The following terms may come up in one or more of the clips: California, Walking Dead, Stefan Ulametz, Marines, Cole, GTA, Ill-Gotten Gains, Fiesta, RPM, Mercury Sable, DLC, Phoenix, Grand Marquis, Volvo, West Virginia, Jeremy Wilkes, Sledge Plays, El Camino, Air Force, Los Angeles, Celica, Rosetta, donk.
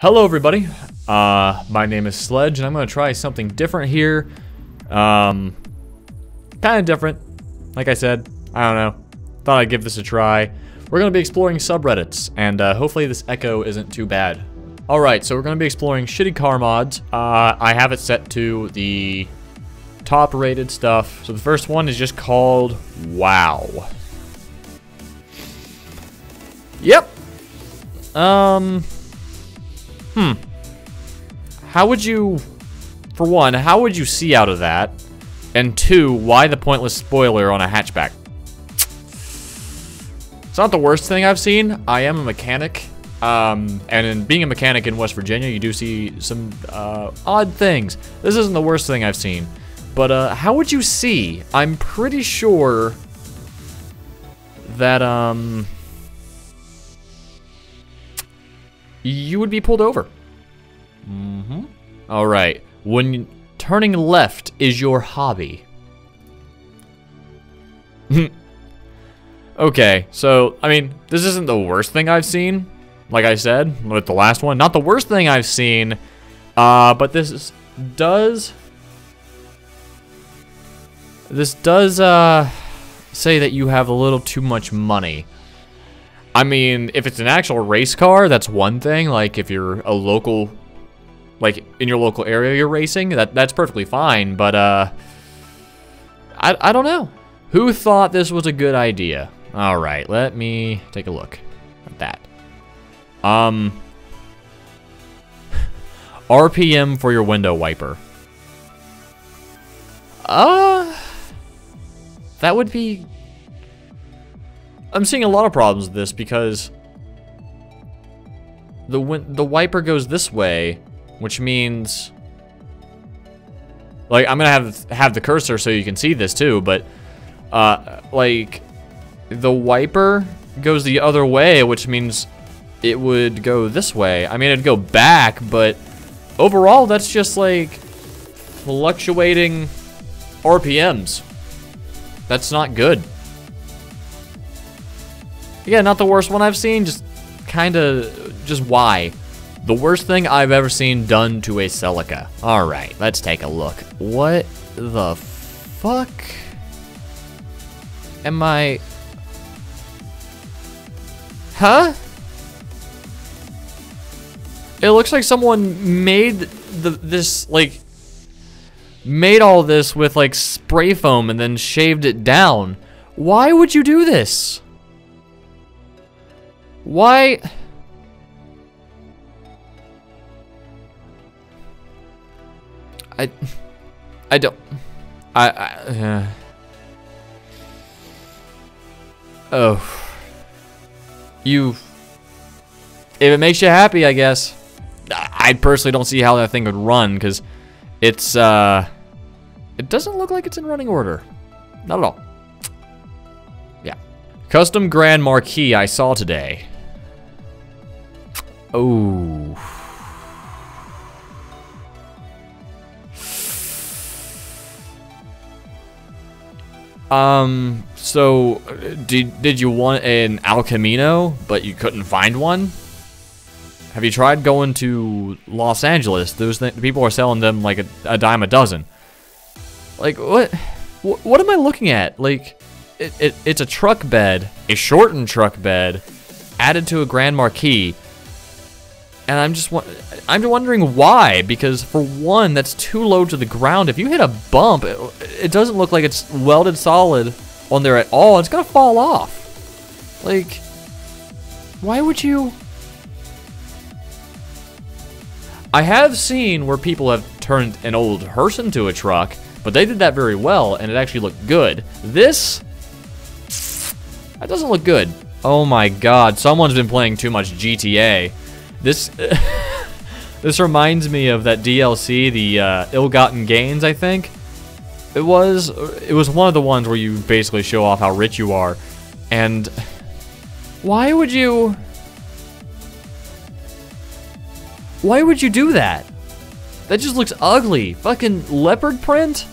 Hello everybody, my name is Sledge and I'm going to try something different here. Kind of different, like I said, I don't know, thought I'd give this a try. We're going to be exploring subreddits and hopefully this echo isn't too bad. Alright, so we're going to be exploring shitty car mods. I have it set to the top rated stuff. So the first one is just called Wow. Yep. How would you, for one, how would you see out of that? And two, why the pointless spoiler on a hatchback? It's not the worst thing I've seen. I am a mechanic. And in being a mechanic in West Virginia, you do see some odd things. This isn't the worst thing I've seen. But how would you see? I'm pretty sure that, you would be pulled over. Mm-hmm. All right. When turning left is your hobby. Okay. So, I mean, this isn't the worst thing I've seen. Like I said, with the last one, not the worst thing I've seen. But this does say that you have a little too much money. I mean, if it's an actual race car, that's one thing. Like, if you're a local, like, in your local area you're racing, that's perfectly fine. But, I don't know. Who thought this was a good idea? All right, let me take a look at that. RPM for your window wiper. That would be... I'm seeing a lot of problems with this because the wiper goes this way, which means, like, I'm gonna have the cursor so you can see this too, but like the wiper goes the other way, which means it would go this way. I mean, it'd go back, but overall that's just like fluctuating RPMs. That's not good. Yeah, not the worst one I've seen, just kind of, just why? The worst thing I've ever seen done to a Celica. All right, let's take a look. What the fuck? Am I... Huh? It looks like someone made all this with, like, spray foam and then shaved it down. Why would you do this? Why? I don't. Oh. You. If it makes you happy, I guess. I personally don't see how that thing would run, because it's, it doesn't look like it's in running order. Not at all. Yeah. Custom Grand Marquis I saw today. Oh. So, did you want an El Camino, but you couldn't find one? Have you tried going to Los Angeles? Those people are selling them like a dime a dozen. Like, what am I looking at? Like, it's a truck bed, a shortened truck bed, added to a Grand Marquis. And I'm just wondering why, because for one, that's too low to the ground. If you hit a bump, it doesn't look like it's welded solid on there at all. It's gonna fall off. Like, why would you? I have seen where people have turned an old hearse into a truck, but they did that very well, and it actually looked good. This, that doesn't look good. Oh my God, someone's been playing too much GTA. This reminds me of that DLC, the Ill-Gotten Gains, I think. It was one of the ones where you basically show off how rich you are. And why would you do that? That just looks ugly. Fucking leopard print?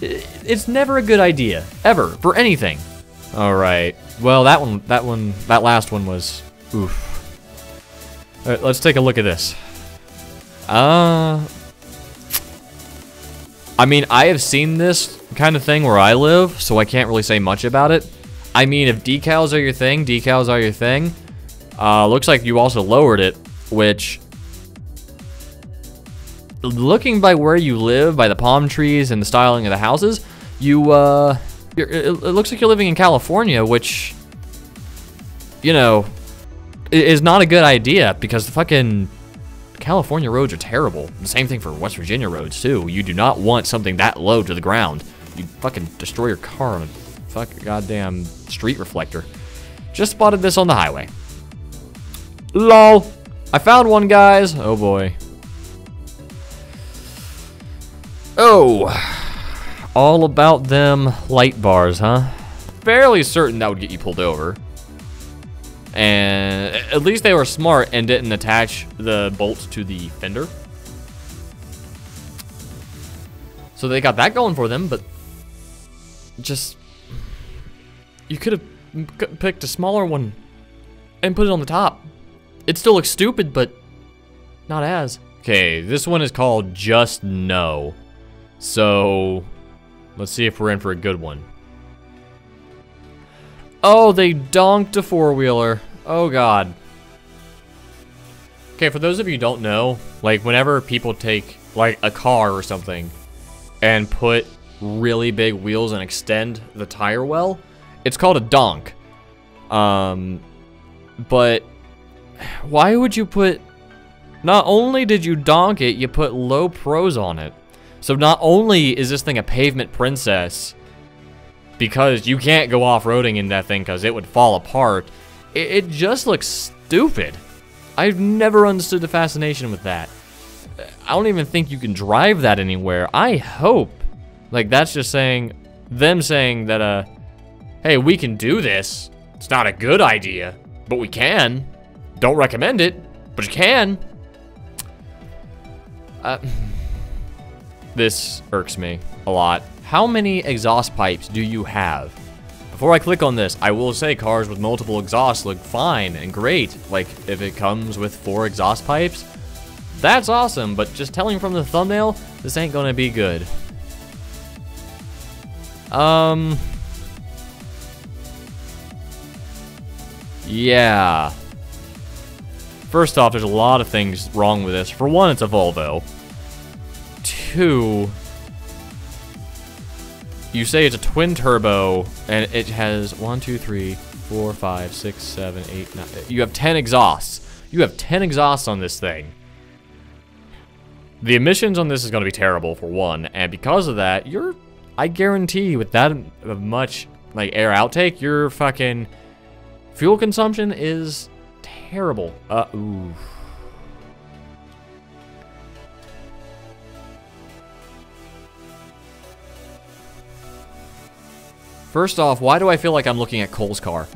It's never a good idea, ever, for anything. All right. Well, that last one was oof. All right, let's take a look at this. I mean, I have seen this kind of thing where I live, so I can't really say much about it. I mean, if decals are your thing, decals are your thing. Looks like you also lowered it, which... looking by where you live, by the palm trees and the styling of the houses, you, it looks like you're living in California, which, you know, is not a good idea, because the fucking California roads are terrible. The same thing for West Virginia roads, too. You do not want something that low to the ground. You fucking destroy your car on a fucking goddamn street reflector. Just spotted this on the highway. LOL. I found one, guys. Oh, boy. Oh. All about them light bars, huh? Fairly certain that would get you pulled over. And at least they were smart and didn't attach the bolts to the fender. So they got that going for them, but... just... you could have picked a smaller one and put it on the top. It still looks stupid, but not as. Okay, this one is called Just No. So, let's see if we're in for a good one. Oh, they donked a four-wheeler. Oh, God. Okay, for those of you who don't know, like, whenever people take, like, a car or something and put really big wheels and extend the tire well, it's called a donk. But why would you put... not only did you donk it, you put low pros on it. So not only is this thing a pavement princess, because you can't go off-roading in that thing because it would fall apart, it just looks stupid. I've never understood the fascination with that. I don't even think you can drive that anywhere. I hope. Like, that's just saying, them saying that, hey, we can do this. It's not a good idea, but we can. Don't recommend it, but you can. This irks me a lot. How many exhaust pipes do you have? Before I click on this, I will say cars with multiple exhausts look fine and great. Like, if it comes with 4 exhaust pipes, that's awesome, but just telling from the thumbnail, this ain't gonna be good. Yeah. First off, there's a lot of things wrong with this. For one, it's a Volvo. 2, you say it's a twin turbo, and it has 1, 2, 3, 4, 5, 6, 7, 8, 9. You have 10 exhausts. You have 10 exhausts on this thing. The emissions on this is going to be terrible, for one, and because of that, you're, I guarantee, with that much like air outtake, your fucking fuel consumption is terrible. Ooh. First off, why do I feel like I'm looking at Cole's car?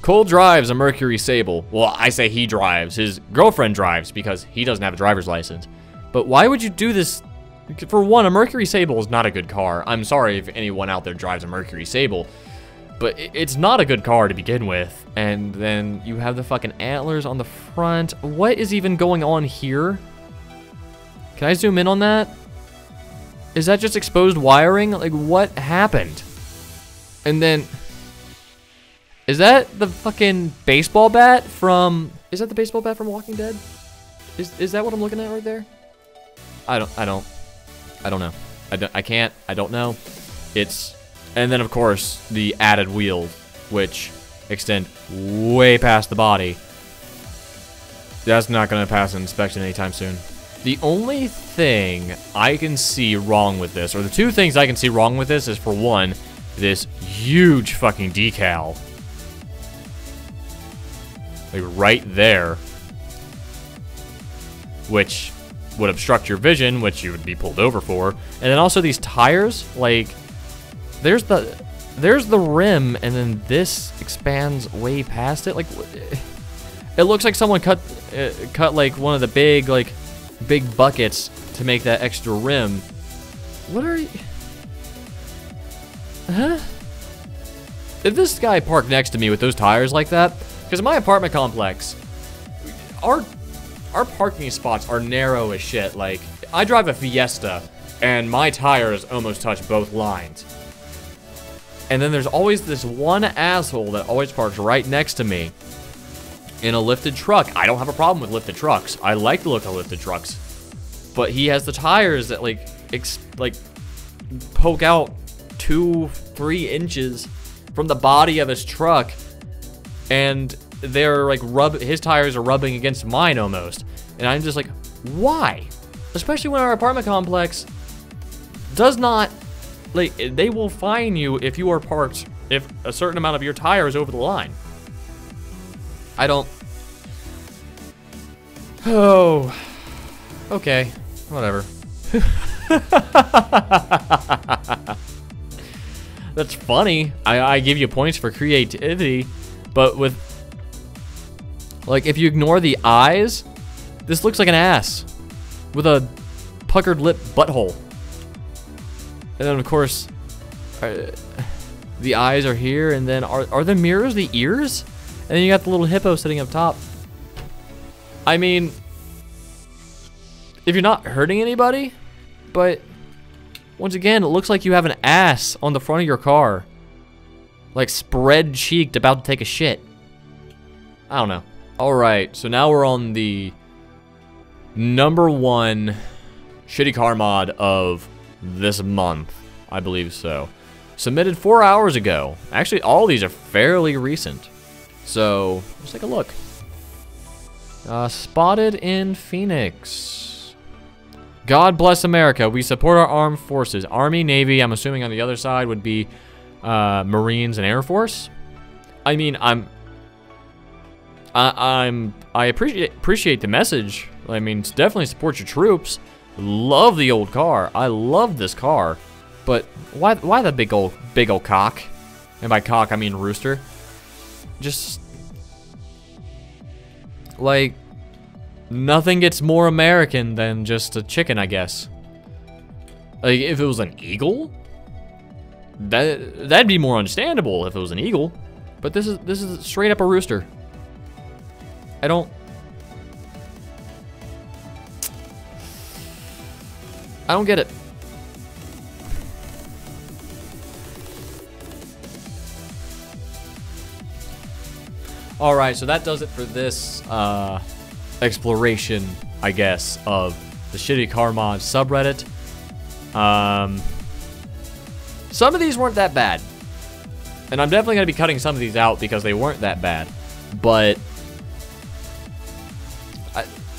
Cole drives a Mercury Sable. Well, I say he drives. His girlfriend drives because he doesn't have a driver's license. But why would you do this? For one, a Mercury Sable is not a good car. I'm sorry if anyone out there drives a Mercury Sable. But it's not a good car to begin with. And then you have the fucking antlers on the front. What is even going on here? Can I zoom in on that? Is that just exposed wiring? Like, what happened? And then... is that the fucking baseball bat from... is that the baseball bat from Walking Dead? Is that what I'm looking at right there? I don't know. I can't. I don't know. It's... and then, of course, the added wheels, which extend way past the body. That's not going to pass an inspection anytime soon. The only thing I can see wrong with this, or the two things I can see wrong with this, is for one, this huge fucking decal. Like, right there. Which would obstruct your vision, which you would be pulled over for. And then also these tires, like, there's the rim, and then this expands way past it. Like, it looks like someone cut like, one of the big, like, big buckets to make that extra rim. What are you... huh? If this guy parked next to me with those tires like that... because in my apartment complex, our Our parking spots are narrow as shit. Like, I drive a Fiesta, and my tires almost touch both lines. And then there's always this one asshole that always parks right next to me in a lifted truck. I don't have a problem with lifted trucks. I like the look of lifted trucks. But he has the tires that, like poke out 2-3 inches from the body of his truck. And they're, like, his tires are rubbing against mine almost. And I'm just like, why? Especially when our apartment complex does not, like, they will fine you if you are parked, if a certain amount of your tire is over the line. I don't. Oh. Okay. Whatever. That's funny. I give you points for creativity, but with, like, if you ignore the eyes, this looks like an ass with a puckered lip butthole. And then, of course, the eyes are here, and then are the mirrors the ears? And then you got the little hippo sitting up top. I mean, if you're not hurting anybody, but once again, it looks like you have an ass on the front of your car. Like, spread-cheeked, about to take a shit. I don't know. Alright, so now we're on the #1 shitty car mod of this month. I believe so. Submitted 4 hours ago. Actually, all these are fairly recent. So, let's take a look. Spotted in Phoenix. God bless America. We support our armed forces. Army, Navy, I'm assuming on the other side would be Marines and Air Force. I mean, I appreciate the message. I mean, definitely support your troops. Love the old car. I love this car. But why the big old cock? And by cock, I mean rooster. Just, like, nothing gets more American than just a chicken, I guess. Like, if it was an eagle, that'd be more understandable if it was an eagle. But this is straight up a rooster. I don't. I don't get it. All right, so that does it for this exploration, I guess, of the shitty car mod subreddit. Some of these weren't that bad, and I'm definitely gonna be cutting some of these out because they weren't that bad. But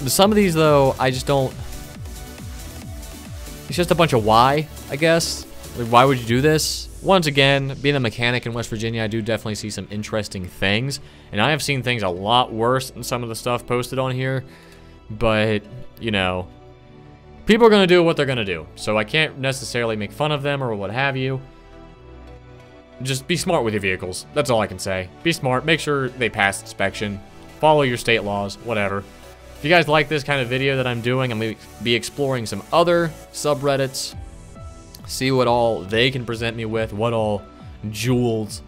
some of these, though, I just don't. It's just a bunch of why, I guess. Like, why would you do this? Once again, being a mechanic in West Virginia, I do definitely see some interesting things. And I have seen things a lot worse than some of the stuff posted on here. But, you know, people are going to do what they're going to do. So I can't necessarily make fun of them or what have you. Just be smart with your vehicles. That's all I can say. Be smart. Make sure they pass inspection. Follow your state laws. Whatever. If you guys like this kind of video that I'm doing, I'm going to be exploring some other subreddits. See what all they can present me with, what all jewels.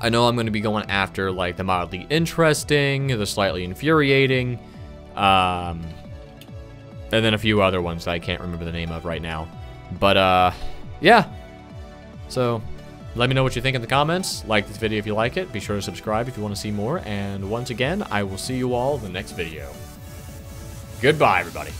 I know I'm going to be going after, like, the mildly interesting, the slightly infuriating, and then a few other ones that I can't remember the name of right now. But, yeah. So, let me know what you think in the comments. Like this video if you like it. Be sure to subscribe if you want to see more. And once again, I will see you all in the next video. Goodbye, everybody.